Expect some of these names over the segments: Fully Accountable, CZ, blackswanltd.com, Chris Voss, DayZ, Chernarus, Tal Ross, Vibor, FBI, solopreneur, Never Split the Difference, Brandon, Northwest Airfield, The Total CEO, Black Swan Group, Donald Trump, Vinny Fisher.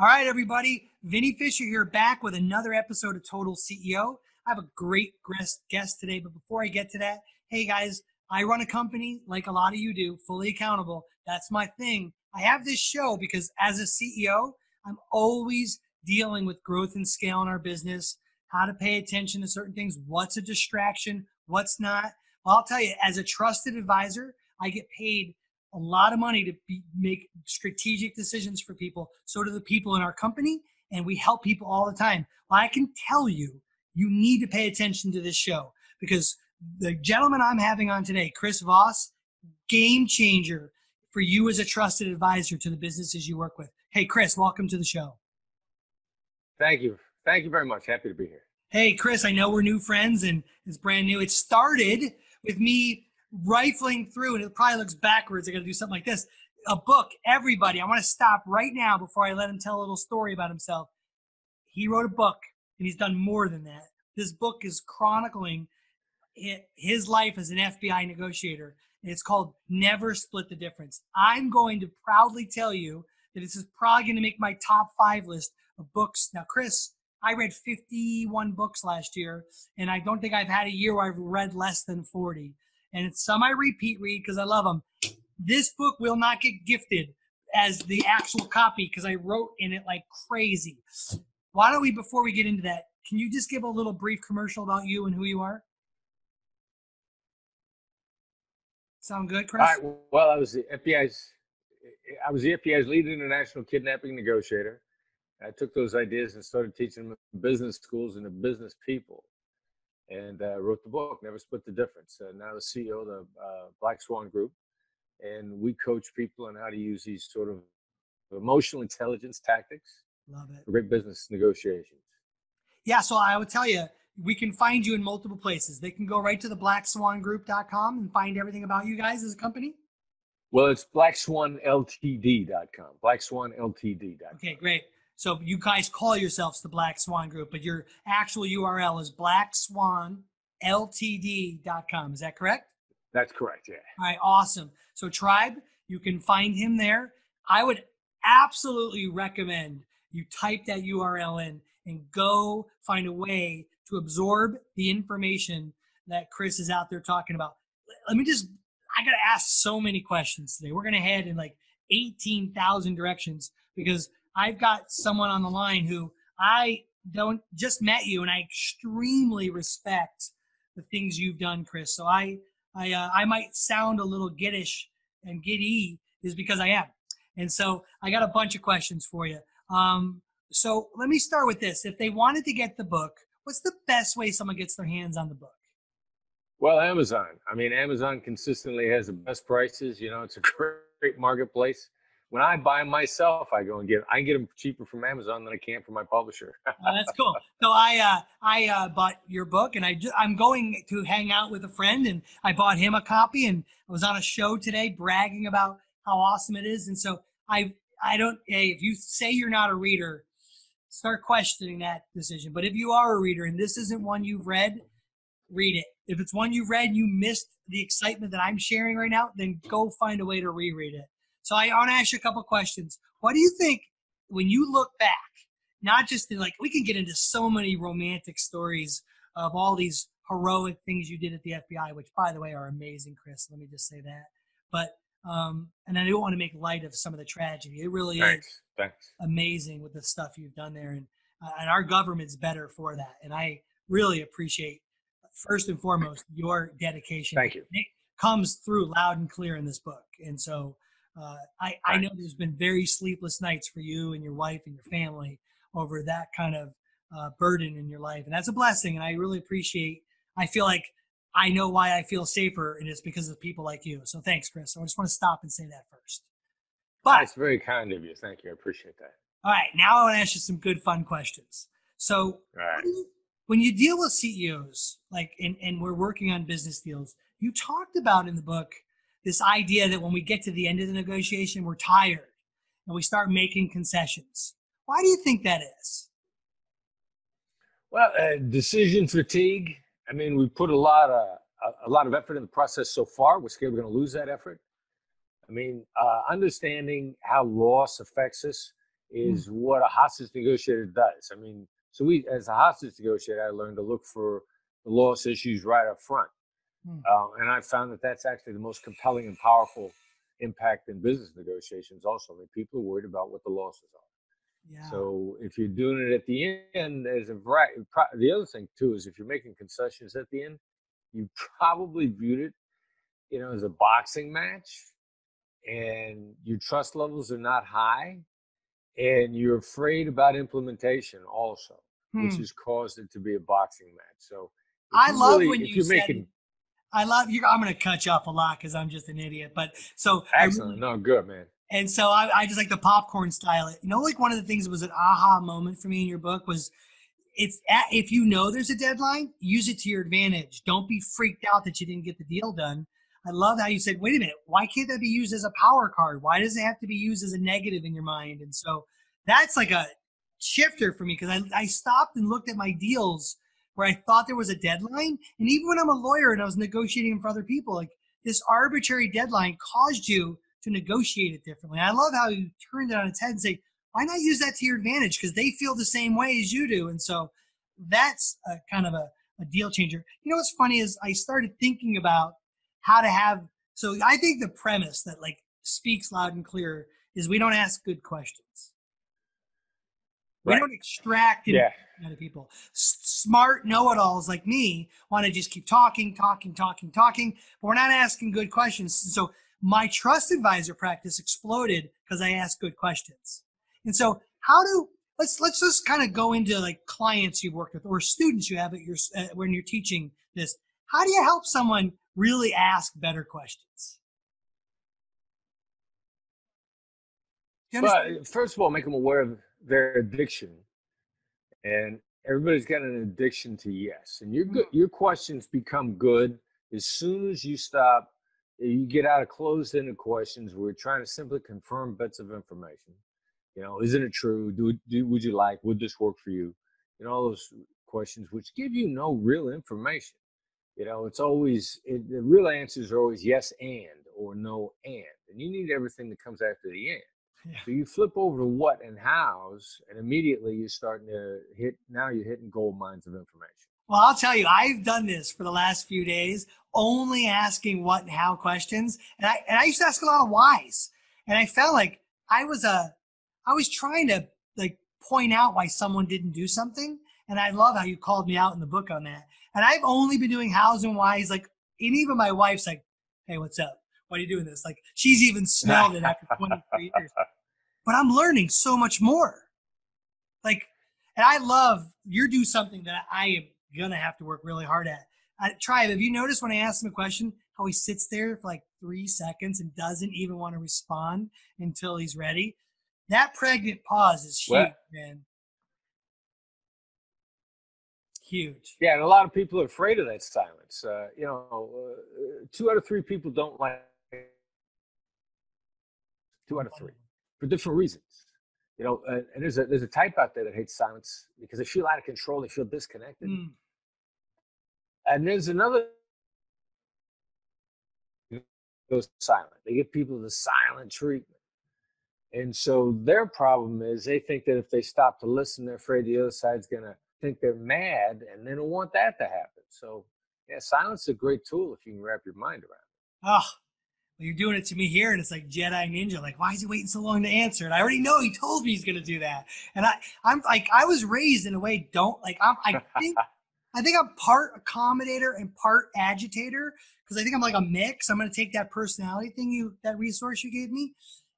All right, everybody. Vinny Fisher here, back with another episode of Total CEO. I have a great guest today, but before I get to that, hey guys, I run a company like a lot of you do, Fully Accountable. That's my thing. I have this show because as a CEO, I'm always dealing with growth and scale in our business, how to pay attention to certain things, what's a distraction, what's not. Well, I'll tell you, as a trusted advisor, I get paid a lot of money to make strategic decisions for people. So do the people in our company, and we help people all the time. Well, I can tell you, you need to pay attention to this show because the gentleman I'm having on today, Chris Voss, game changer for you as a trusted advisor to the businesses you work with. Hey, Chris, welcome to the show. Thank you. Thank you very much. Happy to be here. Hey, Chris, I know we're new friends and it's brand new. It started with me rifling through, and it probably looks backwards. I got to do something like this. A book, everybody. I want to stop right now before I let him tell a little story about himself. He wrote a book, and he's done more than that. This book is chronicling his life as an FBI negotiator, and it's called Never Split the Difference. I'm going to proudly tell you that this is probably going to make my top 5 list of books. Now, Chris, I read 51 books last year, and I don't think I've had a year where I've read less than 40. And it's some I repeat read because I love them. This book will not get gifted as the actual copy because I wrote in it like crazy. Why don't we, before we get into that, can you just give a little brief commercial about you and who you are? Sound good, Chris? All right. Well, I was the FBI's lead international kidnapping negotiator. I took those ideas and started teaching them in business schools and to business people. And wrote the book, Never Split the Difference. Now the CEO of the Black Swan Group. And we coach people on how to use these sort of emotional intelligence tactics. Love it. For great business negotiations. Yeah, so I would tell you, we can find you in multiple places. They can go right to the blackswanltd.com and find everything about you guys as a company. Well, it's blackswanltd.com. blackswanltd.com. Okay, great. So you guys call yourselves the Black Swan Group, but your actual URL is blackswanltd.com. Is that correct? That's correct, yeah. All right, awesome. So Tribe, you can find him there. I would absolutely recommend you type that URL in and go find a way to absorb the information that Chris is out there talking about. Let me just, I got to ask so many questions today. We're going to head in like 18,000 directions because I've got someone on the line who I don't just met you, and I extremely respect the things you've done, Chris. So I might sound a little giddish and giddy is because I am. And so I got a bunch of questions for you. So let me start with this. If they wanted to get the book, what's the best way someone gets their hands on the book? Well, Amazon. I mean, Amazon consistently has the best prices. You know, it's a great marketplace. When I buy them myself, I go and get them. I get them cheaper from Amazon than I can from my publisher. Oh, that's cool. So I bought your book, and I'm going to hang out with a friend, and I bought him a copy, and I was on a show today bragging about how awesome it is. And so hey, if you say you're not a reader, start questioning that decision. But if you are a reader and this isn't one you've read, read it. If it's one you've read and you missed the excitement that I'm sharing right now, then go find a way to reread it. So I want to ask you a couple of questions. What do you think when you look back, not just in like, we can get into so many romantic stories of all these heroic things you did at the FBI, which by the way, are amazing, Chris, let me just say that. But, and I don't want to make light of some of the tragedy. It really is amazing with the stuff you've done there. And our government's better for that. And I really appreciate, first and foremost, your dedication. Thank you. It comes through loud and clear in this book. And so, I know there's been very sleepless nights for you and your wife and your family over that kind of burden in your life. And that's a blessing. And I really appreciate, I feel like I know why I feel safer, and it's because of people like you. So thanks, Chris. I just want to stop and say that first. But that's very kind of you. Thank you. I appreciate that. All right. Now I want to ask you some good, fun questions. So right. When you deal with CEOs, like, and we're working on business deals, you talked about in the book this idea that when we get to the end of the negotiation, we're tired and we start making concessions. Why do you think that is? Well, decision fatigue. I mean, we put a lot of effort in the process so far. We're scared we're going to lose that effort. I mean, understanding how loss affects us is what a hostage negotiator does. I mean, so we, as a hostage negotiator, I learned to look for the loss issues right up front. And I found that that's actually the most compelling and powerful impact in business negotiations also. I mean, people are worried about what the losses are. Yeah. So if you're doing it at the end, there's a variety. The other thing too is if you're making concessions at the end, you probably viewed it, you know, as a boxing match, and your trust levels are not high, and you're afraid about implementation also, which has caused it to be a boxing match. So I love really, when you said, I love you. I'm going to cut you off a lot because I'm just an idiot. But so excellent. Really, no, good, man. And so I just like the popcorn style. You know, like one of the things that was an aha moment for me in your book was if you know there's a deadline, use it to your advantage. Don't be freaked out that you didn't get the deal done. I love how you said, wait a minute, why can't that be used as a power card? Why does it have to be used as a negative in your mind? And so that's like a shifter for me because I stopped and looked at my deals where I thought there was a deadline. And even when I'm a lawyer and I was negotiating for other people, like this arbitrary deadline caused you to negotiate it differently. And I love how you turned it on its head and say, why not use that to your advantage? Because they feel the same way as you do. And so that's a kind of a deal changer. You know, what's funny is I started thinking about how to have, so I think the premise that like speaks loud and clear is we don't ask good questions. Right. We don't extract out of people. Smart know-it-alls like me want to just keep talking, but we're not asking good questions. So my trust advisor practice exploded because I asked good questions. And so how do, let's just kind of go into like clients you've worked with or students you have at your, when you're teaching this, how do you help someone really ask better questions? Well, first of all, make them aware of their addiction, and everybody's got an addiction to yes. And your questions become good as soon as you stop. You get out of closed-ended questions where you're trying to simply confirm bits of information. You know, isn't it true? Would you like? Would this work for you? And all those questions which give you no real information. You know, it's always, the real answers are always yes and or no and you need everything that comes after the and. Yeah. So you flip over to what and hows, and immediately you're starting to hit, now you're hitting gold mines of information. Well, I'll tell you, I've done this for the last few days, only asking what and how questions. And I used to ask a lot of whys. And I felt like I was trying to like point out why someone didn't do something. And I love how you called me out in the book on that. And I've only been doing hows and whys, like, and even my wife's like, hey, what's up? Why are you doing this? Like, she's even smelled it after 23 years. But I'm learning so much more. Like, and I love, you do something that I am going to have to work really hard at. Tribe, have you noticed when I ask him a question, how he sits there for like 3 seconds and doesn't even want to respond until he's ready? That pregnant pause is huge, man. Huge. Yeah, and a lot of people are afraid of that silence. You know, 2 out of 3 people don't like 2 out of 3 for different reasons. You know, and there's a type out there that hates silence because they feel out of control, they feel disconnected. And there's another that goes silent. They give people the silent treatment. And so their problem is they think that if they stop to listen, they're afraid the other side's going to think they're mad, and they don't want that to happen. So yeah, silence is a great tool if you can wrap your mind around it. Oh, well, you're doing it to me here, and it's like Jedi Ninja. Like, why is he waiting so long to answer? And I already know he told me he's going to do that. And I'm like, I was raised in a way, don't like, I think I'm part accommodator and part agitator because I think I'm like a mix. I'm going to take that personality thing, that resource you gave me.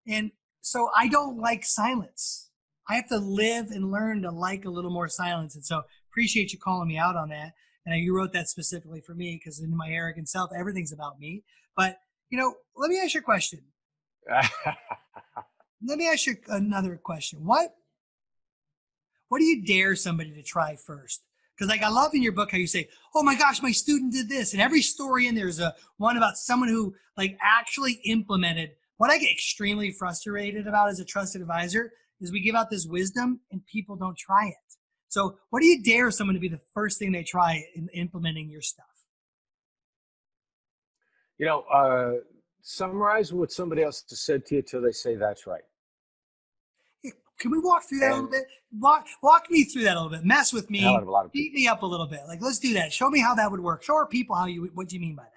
And so I don't like silence. I have to live and learn to like a little more silence. And so appreciate you calling me out on that. And you wrote that specifically for me because in my arrogant self, everything's about me. But, you know, let me ask you a question. Let me ask you another question. What do you dare somebody to try first? Because like I love in your book how you say, oh my gosh, my student did this. And every story in there is one about someone who like actually implemented. What I get extremely frustrated about as a trusted advisor is we give out this wisdom and people don't try it. So what do you dare someone to be the first thing they try in implementing your stuff? You know, summarize what somebody else said to you till they say that's right. Can we walk through that a little bit? Walk me through that a little bit. Mess with me. Beat me up a little bit. Like, let's do that. Show me how that would work. Show our people how you, what do you mean by that?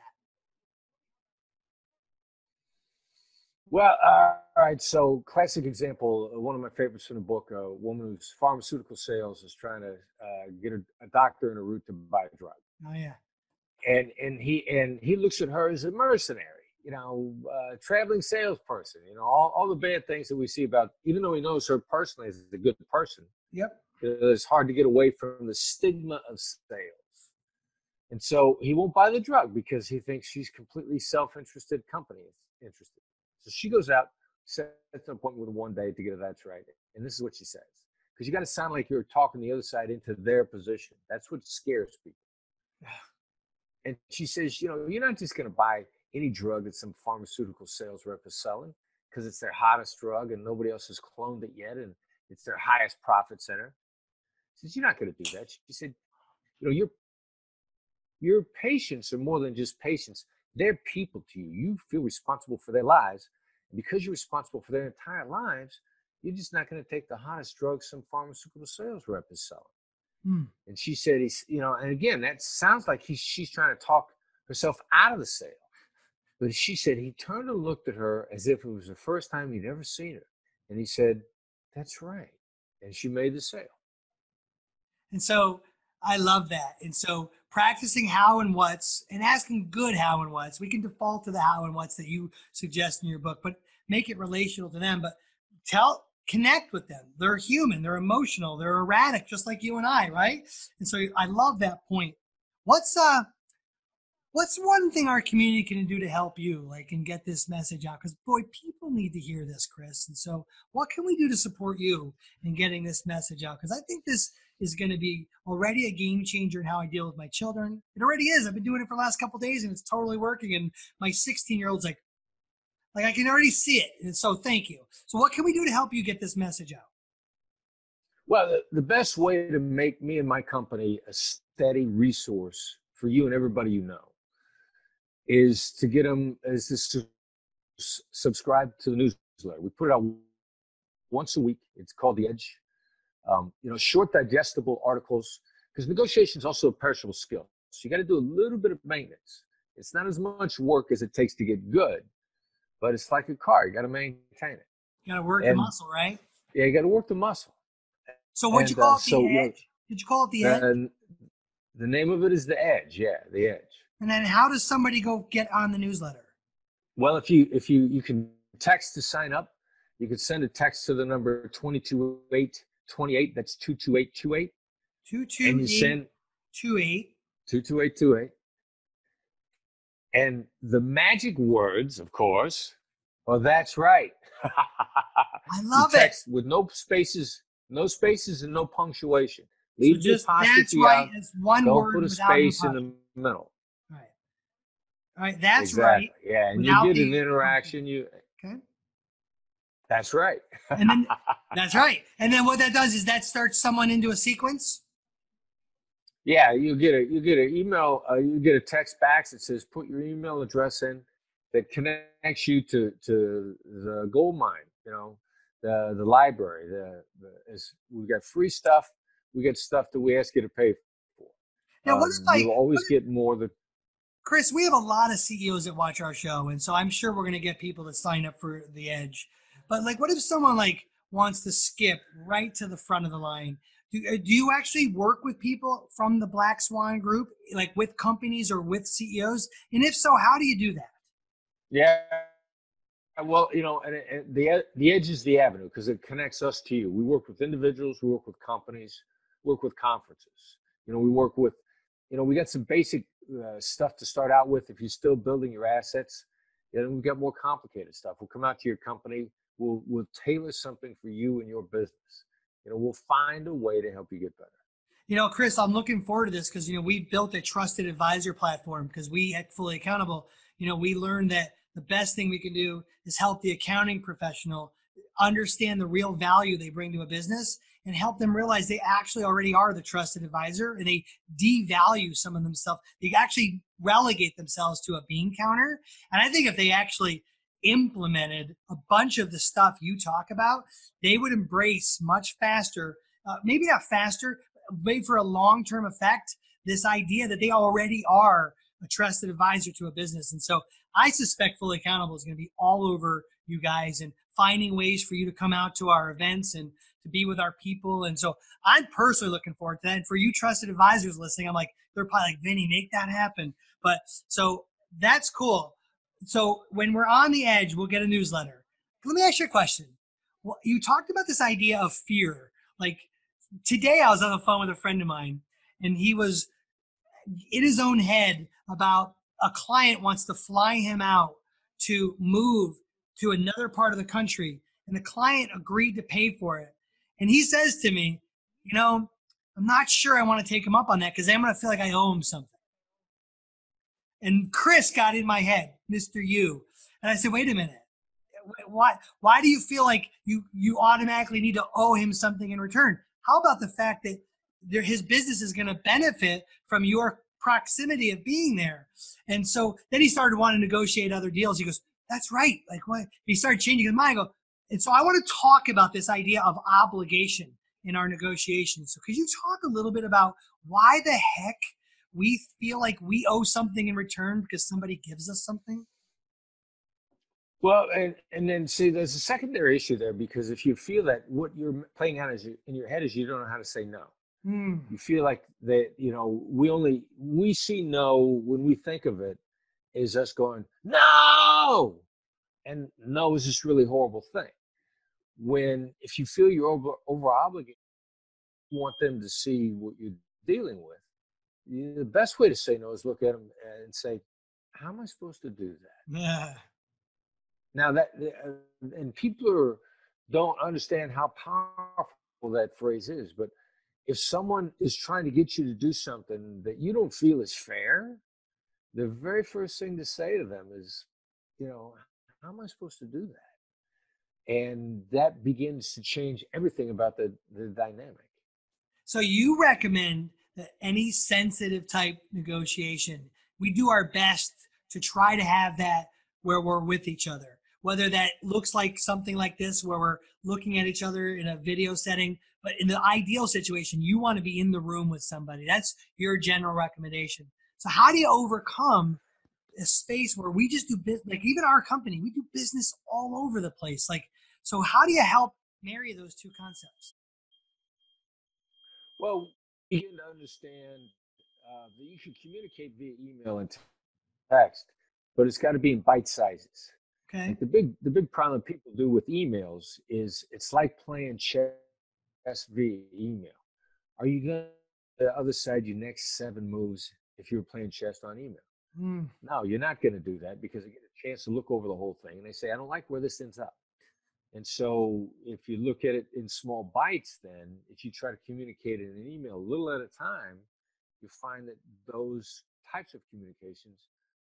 Well, all right. So classic example, one of my favorites from the book, a woman who's pharmaceutical sales is trying to get a doctor en route to buy a drug. Oh, yeah. And he looks at her as a mercenary, you know, traveling salesperson, you know, all the bad things that we see about, even though he knows her personally as a good person. Yep. It's hard to get away from the stigma of sales. And so he won't buy the drug because he thinks she's completely self-interested company interested. So she goes out, sets an appointment with one day to get that's right. And this is what she says, because you got to sound like you're talking the other side into their position. That's what scares people. And she says, you know, you're not just going to buy any drug that some pharmaceutical sales rep is selling because it's their hottest drug and nobody else has cloned it yet. And it's their highest profit center. She says, you're not going to do that. She said, you know, your patients are more than just patients. They're people to you. You feel responsible for their lives. And because you're responsible for their entire lives, you're just not going to take the hottest drug some pharmaceutical sales rep is selling. Mm. And she said, you know, and again, that sounds like she's trying to talk herself out of the sale. But she said he turned and looked at her as if it was the first time he'd ever seen her. And he said, that's right. And she made the sale. And so I love that. And so practicing how and what's and asking good how and what's. We can default to the how and what's that you suggest in your book, but make it relational to them. But connect with them. They're human. They're emotional. They're erratic, just like you and I, right? And so I love that point. What's one thing our community can do to help you, like, and get this message out? Because boy, people need to hear this, Chris. And so what can we do to support you in getting this message out? Because I think this is going to be already a game changer in how I deal with my children. It already is. I've been doing it for the last couple of days and it's totally working. And my 16-year-old's like I can already see it. And so thank you. So what can we do to help you get this message out? Well, the best way to make me and my company a steady resource for you and everybody you know is to get them is to subscribe to the newsletter. We put it out once a week. It's called The Edge. You know, short digestible articles, because negotiation is also a perishable skill. So you got to do a little bit of maintenance. It's not as much work as it takes to get good, but it's like a car. You got to maintain it. You got to work the muscle, right? Yeah, you got to work the muscle. So what'd you call it, The Edge? Did you call it The Edge? The name of it is The Edge. Yeah, The Edge. And then how does somebody go get on the newsletter? Well, if you can text to sign up, you can send a text to the number 22828. That's 22828. 22828. 22828. And the magic words, of course, well, that's right. I love it. Text with no spaces and no punctuation. Leave the apostrophe out. That's one word. Don't put a space in the middle. Right. All right. That's exactly right. Yeah, and you get an interaction. You. Okay. That's right. And then, that's right. And then what that does is that starts someone into a sequence. Yeah, you get an email, you get a text back that says put your email address in that connects you to the gold mine. You know, the library. We've got free stuff. We get stuff that we ask you to pay for. Now, get more than. Chris, we have a lot of CEOs that watch our show, and so I'm sure we're going to get people that sign up for The Edge. But like, what if someone like wants to skip right to the front of the line? Do you actually work with people from the Black Swan Group, like with companies or with CEOs? And if so, how do you do that? Yeah, well, you know, and the Edge is the avenue because it connects us to you. We work with individuals, we work with companies, work with conferences. You know, we work with, you know, we got some basic stuff to start out with if you're still building your assets. And we've got more complicated stuff. We'll come out to your company. We'll tailor something for you and your business. You know, we'll find a way to help you get better. You know, Chris, I'm looking forward to this because, you know, we built a trusted advisor platform because we at Fully Accountable, you know, we learned that the best thing we can do is help the accounting professional understand the real value they bring to a business and help them realize they actually already are the trusted advisor and they devalue some of themselves. They actually relegate themselves to a bean counter. And I think if they actually implemented a bunch of the stuff you talk about, they would embrace much faster, maybe not faster, but for a long-term effect, this idea that they already are a trusted advisor to a business. And so I suspect Fully Accountable is going to be all over you guys and finding ways for you to come out to our events and to be with our people. And so I'm personally looking forward to that. And for you trusted advisors listening, I'm like, they're probably like, Vinny, make that happen. But so that's cool. So when we're on the edge, we'll get a newsletter. Let me ask you a question. Well, you talked about this idea of fear. Like today I was on the phone with a friend of mine and he was in his own head about a client wants to fly him out to move to another part of the country, and the client agreed to pay for it. And he says to me, you know, I'm not sure I want to take him up on that because I'm going to feel like I owe him something. And Chris got in my head, Mr. You. And I said, wait a minute. Why do you feel like you automatically need to owe him something in return? How about the fact that his business is going to benefit from your proximity of being there? And so then he started wanting to negotiate other deals. He goes, that's right. Like what? He started changing his mind. I go, and so I want to talk about this idea of obligation in our negotiations. So could you talk a little bit about why the heck we feel like we owe something in return because somebody gives us something? Well, and then see, there's a secondary issue there, because if you feel that, what you're playing out in your head is you don't know how to say no. Mm. You feel like that, you know, we see no when we think of it is us going, no, and no is this really horrible thing. When if you feel you're over obligated, you want them to see what you're dealing with. The best way to say no is look at them and say, how am I supposed to do that? Yeah. Now that, and don't understand how powerful that phrase is, but if someone is trying to get you to do something that you don't feel is fair, the very first thing to say to them is, you know, how am I supposed to do that? And that begins to change everything about the dynamic. So you recommend that any sensitive type negotiation, we do our best to try to have that where we're with each other, whether that looks like something like this, where we're looking at each other in a video setting, but in the ideal situation, you want to be in the room with somebody. That's your general recommendation. So how do you overcome a space where we just do business, like even our company, we do business all over the place. Like, so how do you help marry those two concepts? Well, you can understand that you can communicate via email and text, but it's got to be in bite sizes. Okay. Like the big problem people do with emails is it's like playing chess via email. Are you going to the other side your next 7 moves if you were playing chess on email? Mm. No, you're not going to do that, because they get a chance to look over the whole thing and they say, I don't like where this ends up. And so if you look at it in small bites, then if you try to communicate it in an email a little at a time, you find that those types of communications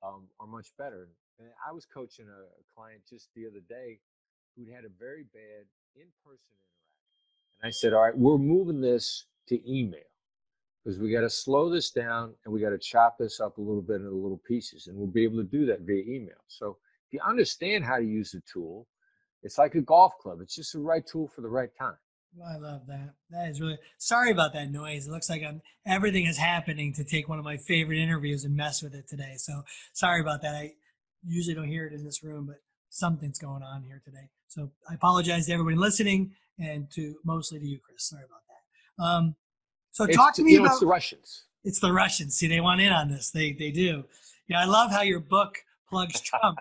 are much better. And I was coaching a client just the other day who'd had a very bad in-person interaction. And I said, all right, we're moving this to email, because we got to slow this down and we got to chop this up a little bit into little pieces, and we'll be able to do that via email. So if you understand how to use the tool, it's like a golf club. It's just the right tool for the right time. Well, I love that. That is really, sorry about that noise. It looks like everything is happening to take one of my favorite interviews and mess with it today. So sorry about that. I usually don't hear it in this room, but something's going on here today. So I apologize to everybody listening, and to mostly to you, Chris. Sorry about that. So talk to me about, it's the Russians. It's the Russians. See, they want in on this. They do. Yeah, I love how your book plugs Trump,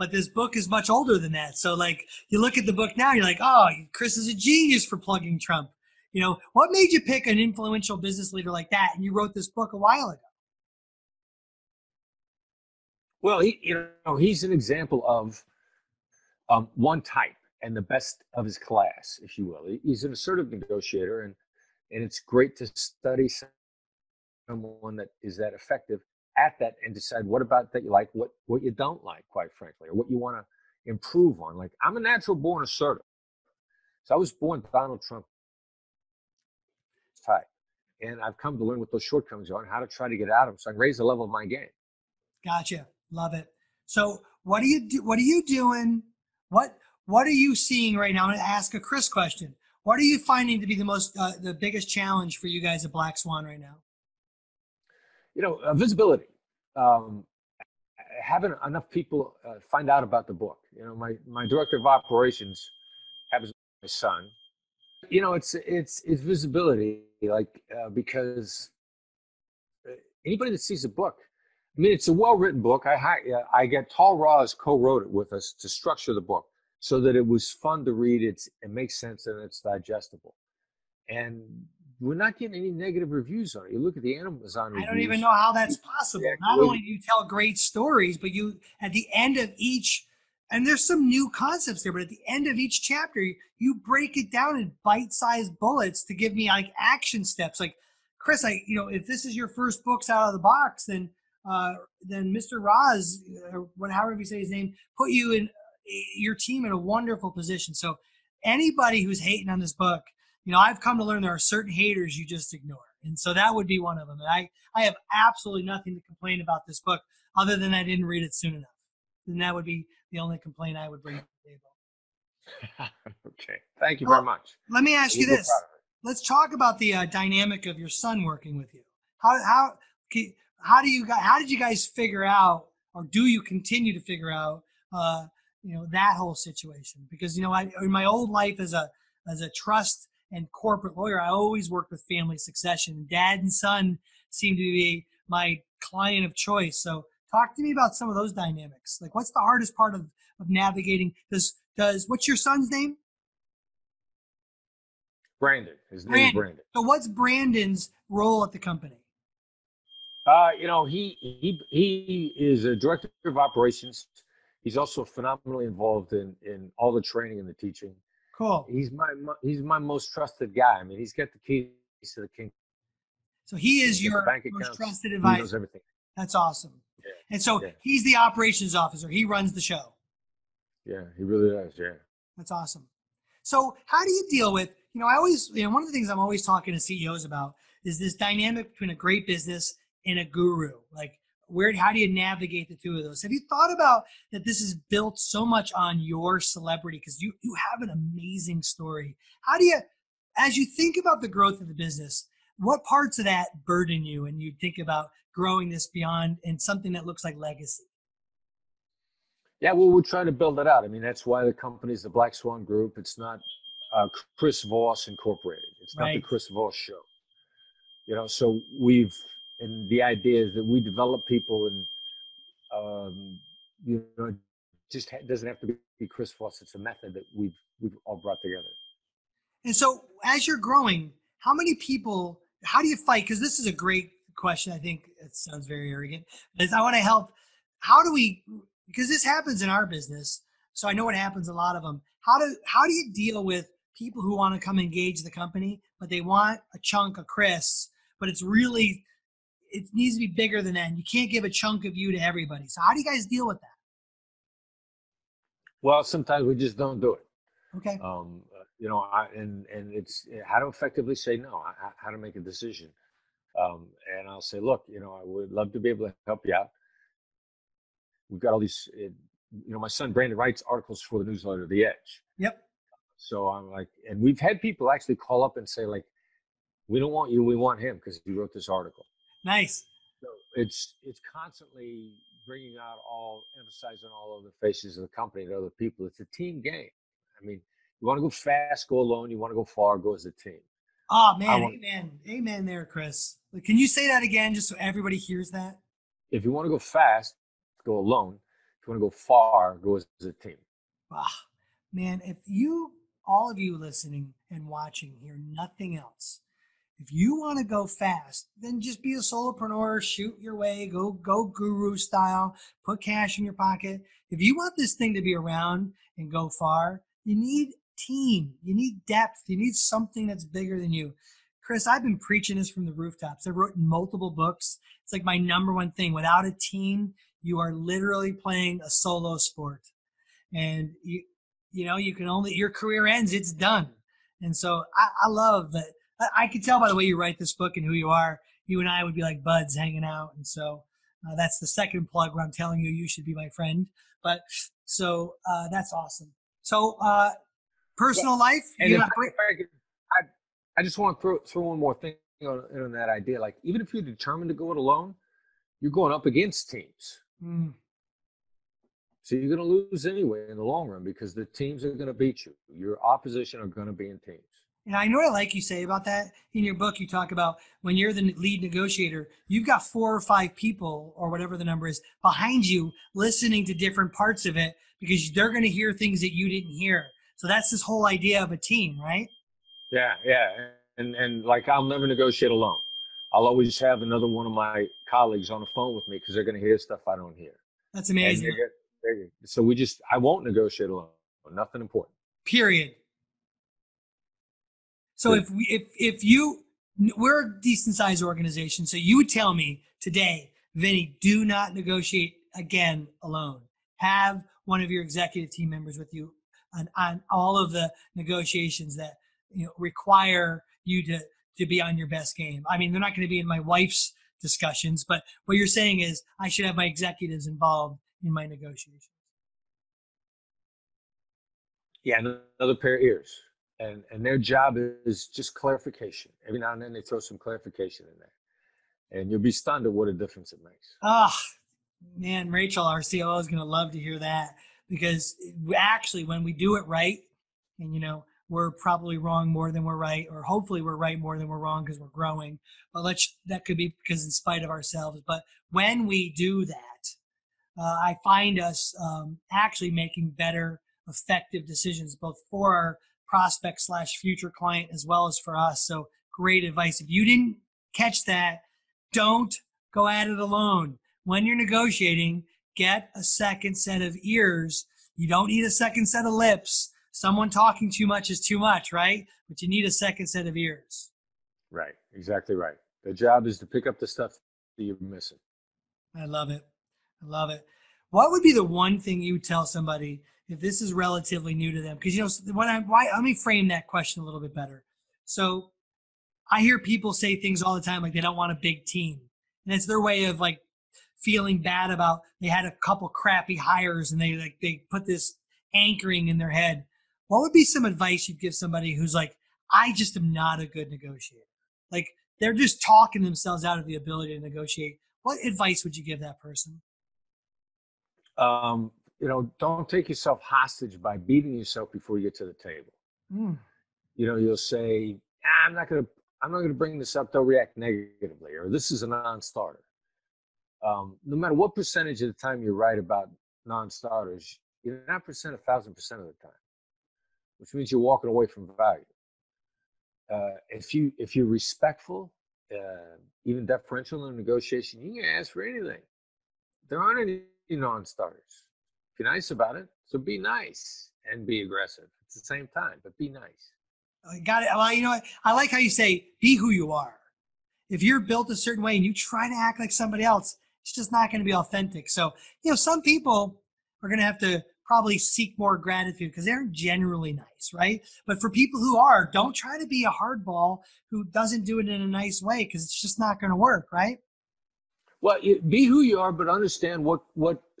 but this book is much older than that. So like you look at the book now, you're like, oh, Chris is a genius for plugging Trump. You know, what made you pick an influential business leader like that? And you wrote this book a while ago. Well, he's an example of one type and the best of his class, if you will. He's an assertive negotiator, and it's great to study someone that is that effective at that and decide what about that you like, what you don't like, quite frankly, or what you want to improve on. Like, I'm a natural born assertive. So I was born Donald Trump type. And I've come to learn what those shortcomings are and how to try to get out of them so I can raise the level of my game. Gotcha. Love it. So What are you doing? What are you seeing right now? I'm going to ask a Chris question. What are you finding to be the most, the biggest challenge for you guys at Black Swan right now? You know, visibility. Having enough people find out about the book. You know, my director of operations happens to be my son. You know, it's visibility, like because anybody that sees the book. I mean, it's a well-written book. I get Tal Ross co-wrote it with us to structure the book so that it was fun to read. It makes sense and it's digestible. And we're not getting any negative reviews on it. You look at the Amazon reviews. I don't even know how that's possible. Not only do you tell great stories, but you at the end of each, and there's some new concepts there, but at the end of each chapter, you break it down in bite-sized bullets to give me like action steps. Like, Chris, you know, if this is your first books out of the box, then Mr. Ross, or however you say his name, put you in your team in a wonderful position. So anybody who's hating on this book, you know, I've come to learn there are certain haters you just ignore. And so that would be one of them. And I have absolutely nothing to complain about this book other than I didn't read it soon enough. And that would be the only complaint I would bring to the table. Okay. Thank you very much. Let me ask you this. Let's talk about the dynamic of your son working with you. How did you guys figure out, or do you continue to figure out, you know, that whole situation? Because, you know, in my old life as a trust and corporate lawyer, I always worked with family succession. Dad and son seemed to be my client of choice. So talk to me about some of those dynamics. Like, what's the hardest part of navigating? Does what's your son's name? Brandon. His name is Brandon. So what's Brandon's role at the company? You know, he is a director of operations. He's also phenomenally involved in all the training and the teaching. Cool. He's my most trusted guy. I mean, he's got the keys to the kingdom. So he is your bank most trusted advisor. He knows everything. That's awesome. Yeah. And so he's the operations officer. He runs the show. Yeah, he really does. Yeah. That's awesome. So how do you deal with, you know, one of the things I'm always talking to CEOs about is this dynamic between a great business and a guru. Like, how do you navigate the two of those? Have you thought about that? This is built so much on your celebrity because you have an amazing story. How do you, as you think about the growth of the business, what parts of that burden you, and you think about growing this beyond and something that looks like legacy? Yeah, well, we're trying to build it out. I mean, that's why the company's the Black Swan Group. It's not Chris Voss Incorporated. It's not the Chris Voss Show. You know, so and the idea is that we develop people, and you know, doesn't have to be Chris Voss. It's a method that we've all brought together. And so, as you're growing, how many people? How do you fight? Because this is a great question. I think it sounds very arrogant, but I want to help. How do we? Because this happens in our business, so I know it happens a lot of them. How do you deal with people who want to come engage the company, but they want a chunk of Chris, but it's really it needs to be bigger than that. And you can't give a chunk of you to everybody. So how do you guys deal with that? Well, sometimes we just don't do it. Okay. You know, and it's how to effectively say no, how to make a decision. And I'll say, look, you know, I would love to be able to help you out. We've got all these, you know, my son Brandon writes articles for the newsletter, The Edge. Yep. So I'm like, and we've had people actually call up and say, like, we don't want you, we want him because he wrote this article. Nice. So it's constantly bringing out emphasizing all of the faces of the company and other people. It's a team game. I mean, you want to go fast, go alone. You want to go far, go as a team. Oh, man. Amen. Amen there, Chris. Can you say that again just so everybody hears that? If you want to go fast, go alone. If you want to go far, go as a team. Wow. Man, if all of you listening and watching hear nothing else, if you want to go fast, then just be a solopreneur, shoot your way, go guru style, put cash in your pocket. If you want this thing to be around and go far, you need team, you need depth, you need something that's bigger than you. Chris, I've been preaching this from the rooftops. I've written multiple books. It's like my number one thing. Without a team, you are literally playing a solo sport. And you know, you can only, your career ends, it's done. And so I love that. I could tell by the way you write this book and who you are. You and I would be like buds hanging out. And so That's the second plug where I'm telling you, you should be my friend. But so that's awesome. So personal life. And you I just want to throw one more thing on that idea. Like, even if you're determined to go it alone, you're going up against teams. Mm. So you're going to lose anyway in the long run, because the teams are going to beat you. Your opposition are going to be in teams. And I know what I like you say about that. In your book, you talk about when you're the lead negotiator, you've got 4 or 5 people or whatever the number is behind you listening to different parts of it, because they're going to hear things that you didn't hear. So that's this whole idea of a team, right? Yeah, yeah. And like, I'll never negotiate alone. I'll always have another one of my colleagues on the phone with me, because they're going to hear stuff I don't hear. That's amazing. So I won't negotiate alone. Nothing important. Period. So yeah. We're a decent sized organization. So you would tell me today, Vinny, do not negotiate again alone. Have one of your executive team members with you on all of the negotiations that require you to be on your best game. I mean, they're not going to be in my wife's discussions, but what you're saying is I should have my executives involved in my negotiations. Yeah, another pair of ears. And their job is just clarification. Every now and then they throw some clarification in there. And you'll be stunned at what a difference it makes. Oh, man, Rachel, our COO, is going to love to hear that, because actually when we do it right, and we're probably wrong more than we're right, or hopefully we're right more than we're wrong because we're growing. But that could be because in spite of ourselves. But when we do that, I find us actually making better, effective decisions, both for our prospect/future client as well as for us. So great advice. If you didn't catch that, don't go at it alone. When you're negotiating, get a second set of ears. You don't need a second set of lips. Someone talking too much is too much, right? But you need a second set of ears. Right, exactly right. The job is to pick up the stuff that you're missing. I love it. I love it. What would be the one thing you would tell somebody if this is relatively new to them? Because, let me frame that question a little bit better. So I hear people say things all the time like they don't want a big team. And it's their way of like feeling bad about they had a couple crappy hires and they put this anchoring in their head. What would be some advice you'd give somebody who's like, I just am not a good negotiator? Like, they're just talking themselves out of the ability to negotiate. What advice would you give that person? Don't take yourself hostage by beating yourself before you get to the table. Mm. You'll say, I'm not going to bring this up. They'll react negatively, or this is a non-starter. No matter what percentage of the time you're right about non-starters, you're not 1,000% of the time, which means you're walking away from value. If you're respectful, even deferential in negotiation, you can ask for anything. There aren't any non-starters. Be nice about it. So be nice and be aggressive at the same time, but be nice. Got it. Well, I like how you say, be who you are. If you're built a certain way and you try to act like somebody else, it's just not going to be authentic. So, some people are going to have to probably seek more gratitude because they're generally nice, right? But for people who are, don't try to be a hardball who doesn't do it in a nice way, because it's just not going to work, right? Well, be who you are, but understand what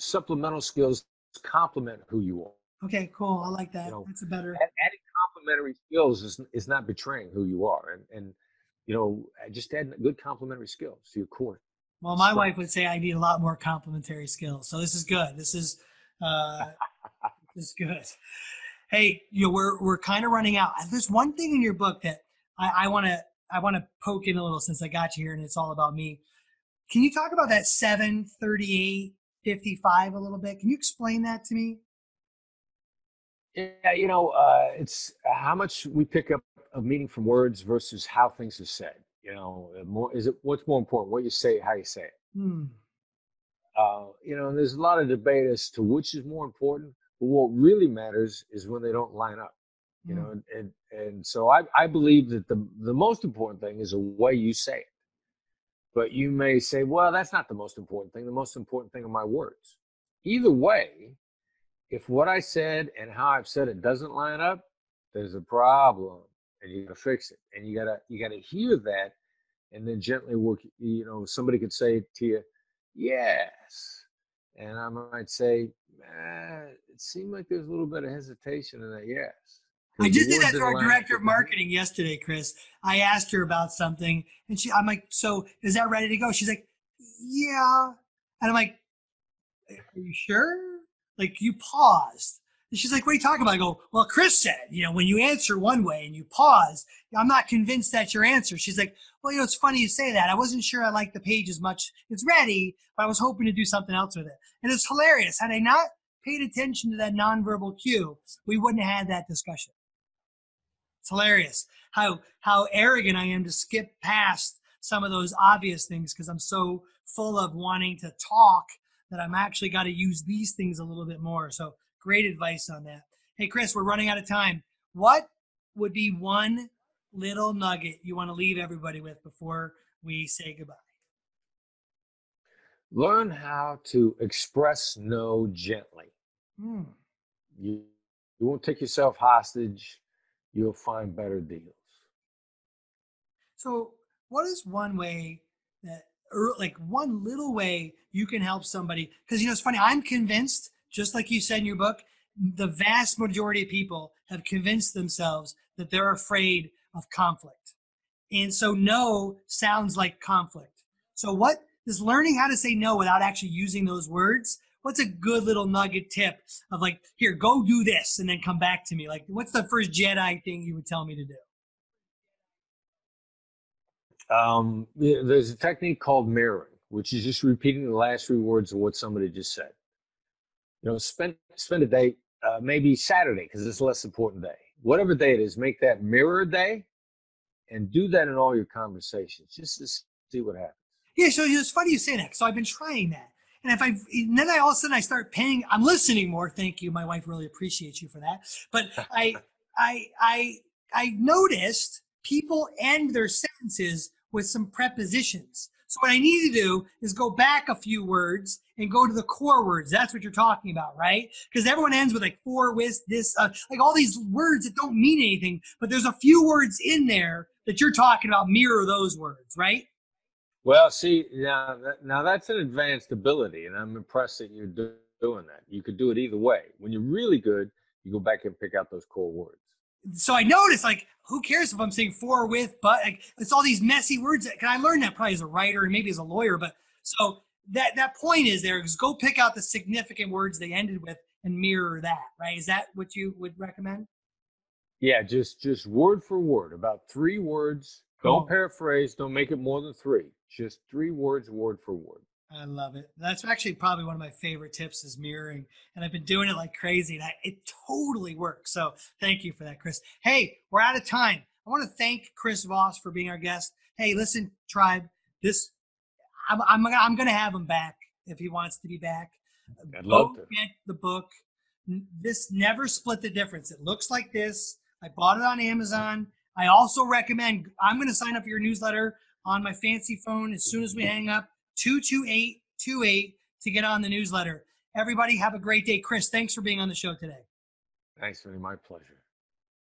supplemental skills complement who you are. Okay, cool. I like that. That's a better. Adding complementary skills is not betraying who you are. And just add good complementary skills to your core. Well, my wife would say I need a lot more complementary skills. So this is good. This is good. Hey, we're kind of running out. There's one thing in your book that I want to poke in a little, since I got you here and it's all about me. Can you talk about that 7, 38, 55 a little bit? Can you explain that to me? Yeah, it's how much we pick up of meaning from words versus how things are said. What's more important, what you say, how you say it. Hmm. And there's a lot of debate as to which is more important, but what really matters is when they don't line up, and so I believe that the most important thing is the way you say it. But you may say, well, that's not the most important thing. The most important thing are my words. Either way, if what I said and how I've said it doesn't line up, there's a problem and you gotta fix it. And you gotta hear that and then gently work. Somebody could say to you, yes. And I might say, it seemed like there's a little bit of hesitation in that yes. I just did that to our director of marketing yesterday, Chris. I asked her about something, and I'm like, so is that ready to go? She's like, yeah. And I'm like, are you sure? Like, you paused. And she's like, what are you talking about? I go, well, Chris said, when you answer one way and you pause, I'm not convinced that's your answer. She's like, well, it's funny you say that. I wasn't sure I liked the page as much. It's ready, but I was hoping to do something else with it. And it's hilarious. Had I not paid attention to that nonverbal cue, we wouldn't have had that discussion. It's hilarious how arrogant I am to skip past some of those obvious things because I'm so full of wanting to talk that I'm actually got to use these things a little bit more. So great advice on that. Hey, Chris, we're running out of time. What would be one little nugget you want to leave everybody with before we say goodbye? Learn how to express no gently. You won't take yourself hostage. You'll find better deals. So what is one way that, or like one little way you can help somebody? Because, it's funny, I'm convinced, just like you said in your book, the vast majority of people have convinced themselves that they're afraid of conflict. And so no sounds like conflict. So what is learning how to say no without actually using those words? What's a good little nugget tip of like, here, go do this and then come back to me? Like, what's the first Jedi thing you would tell me to do? There's a technique called mirroring, which is just repeating the last 3 words of what somebody just said. Spend a day, maybe Saturday, because it's a less important day. Whatever day it is, make that mirror day and do that in all your conversations just to see what happens. Yeah, so it's funny you say that. So I've been trying that. And then all of a sudden I start paying, I'm listening more. Thank you. My wife really appreciates you for that. But I noticed people end their sentences with some prepositions. So what I need to do is go back a few words and go to the core words. That's what you're talking about, right? Because everyone ends with like for, with, this, like all these words that don't mean anything, but there's a few words in there that you're talking about, mirror those words, right? Well, see, now that's an advanced ability, and I'm impressed that you're doing that. You could do it either way. When you're really good, you go back and pick out those core words. So I noticed, like, who cares if I'm saying for, with, but? Like, it's all these messy words. And I learned that probably as a writer and maybe as a lawyer. But so that point is there is go pick out the significant words they ended with and mirror that, right? Is that what you would recommend? Yeah, just word for word, about 3 words. Cool. Don't paraphrase. Don't make it more than 3. Just 3 words, word for word. I love it. That's actually probably one of my favorite tips is mirroring. And I've been doing it like crazy, and it totally works. So thank you for that, Chris. Hey, we're out of time. I want to thank Chris Voss for being our guest. Hey, listen, tribe, I'm going to have him back if he wants to be back. I'd love to. Get the book. This Never Split the Difference. It looks like this. I bought it on Amazon. I also recommend, I'm going to sign up for your newsletter on my fancy phone as soon as we hang up, 22828 to get on the newsletter. Everybody have a great day. Chris, thanks for being on the show today. Thanks, Vinny. My pleasure.